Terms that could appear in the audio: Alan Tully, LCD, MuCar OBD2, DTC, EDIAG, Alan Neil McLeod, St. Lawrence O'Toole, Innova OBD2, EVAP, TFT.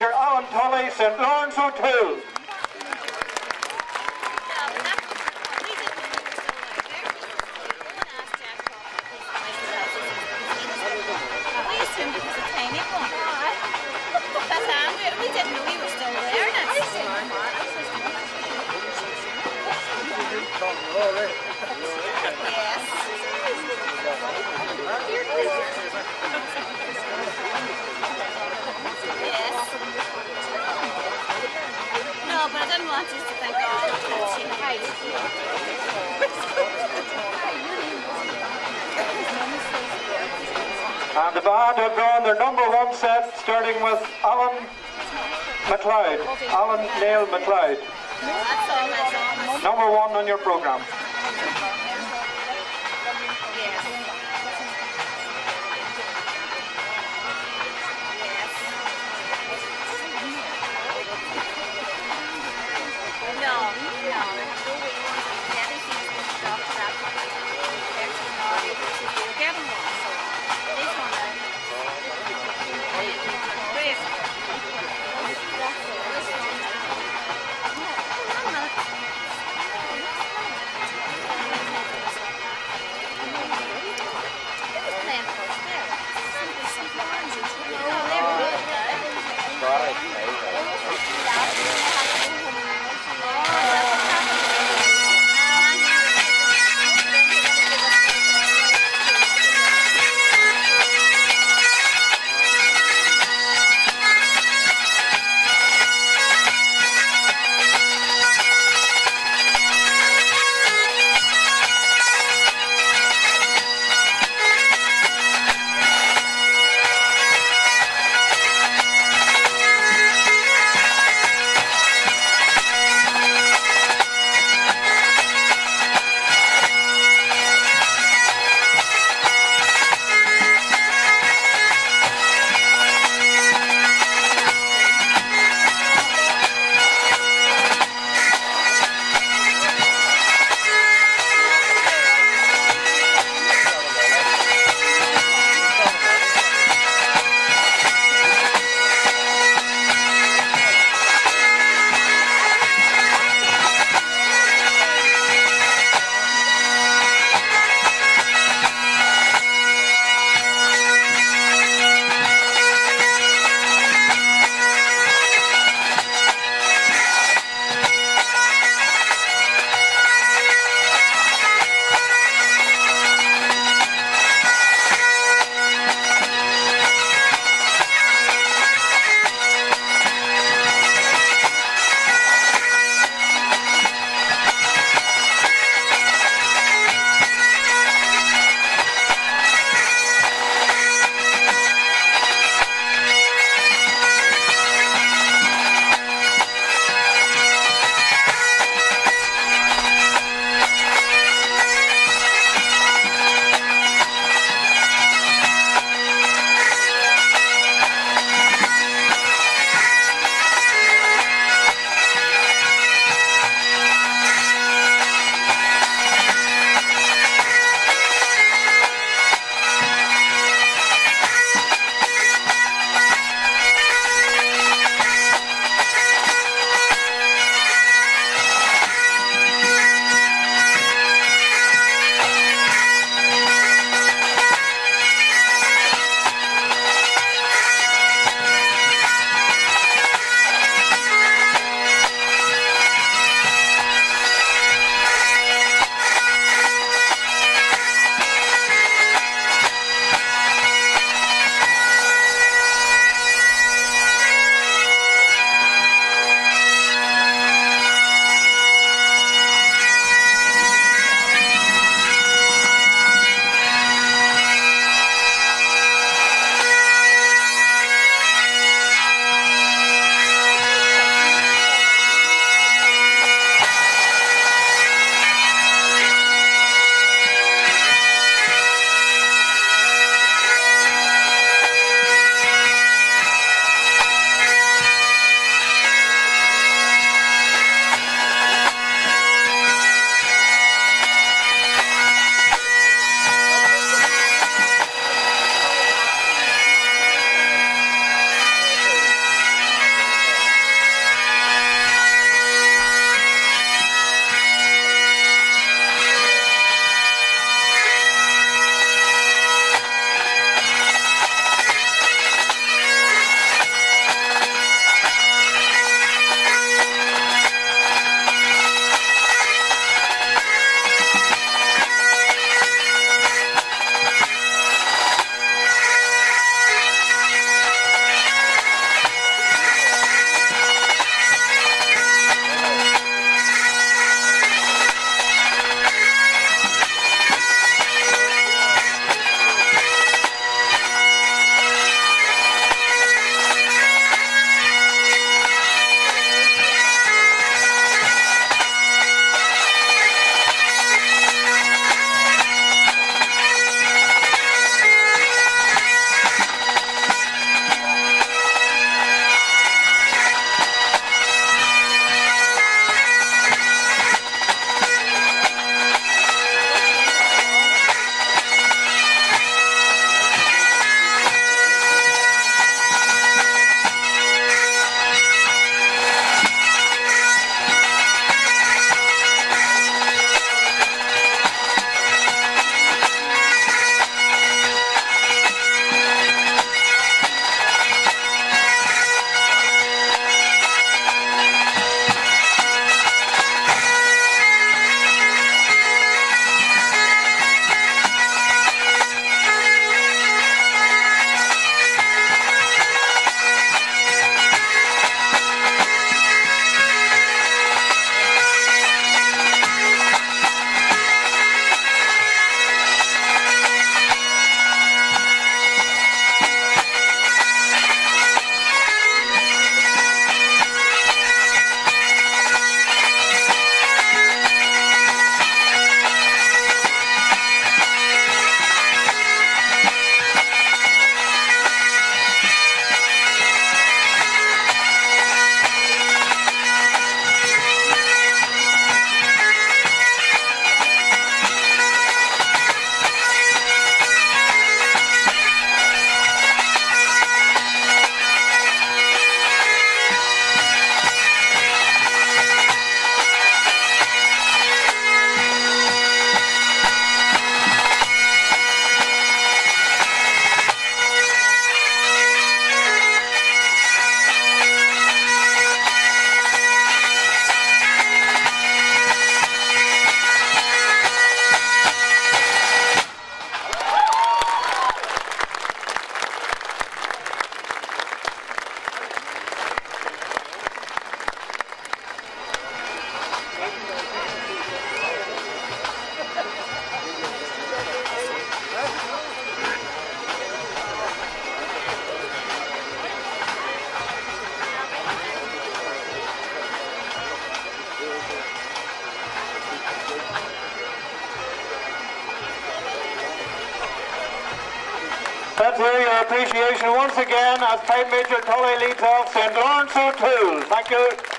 Mr. Alan Tully, St. Lawrence O'Toole. And the band have drawn their number one set, starting with Alan McLeod, Alan Neil McLeod. Number one on your programme. Let's hear your appreciation once again as Pipe Major Tully leads off St. Lawrence O'Toole. Thank you.